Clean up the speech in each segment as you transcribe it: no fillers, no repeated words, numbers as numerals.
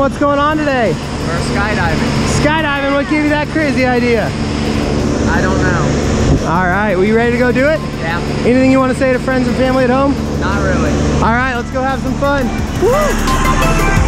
what's going on today? We're skydiving. Skydiving, what gave you that crazy idea? I don't know. All right, well, you ready to go do it? Yeah. Anything you want to say to friends and family at home? Not really. All right, let's go have some fun. Woo!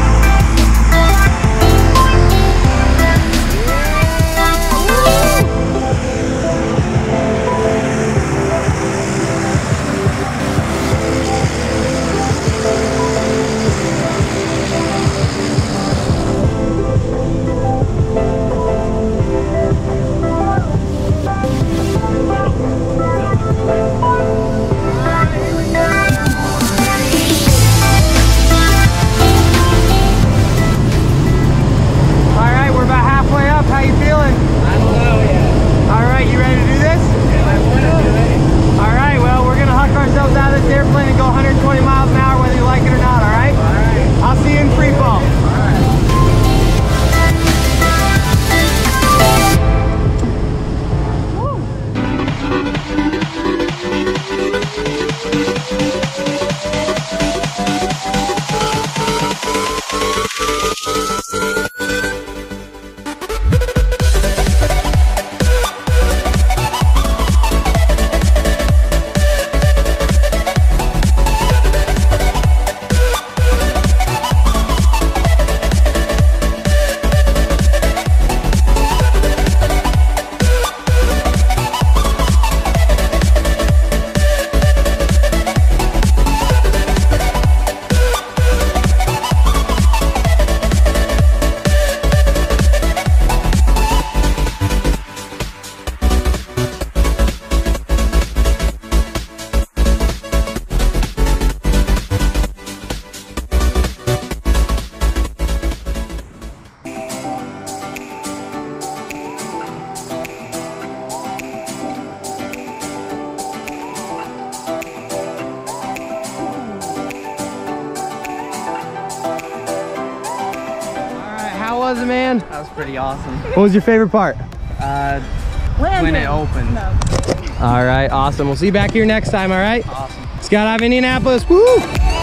Man, that was pretty awesome. What was your favorite part? When it opened. No. All right, awesome. We'll see you back here next time. All right, awesome. Skydive Indianapolis. Woo!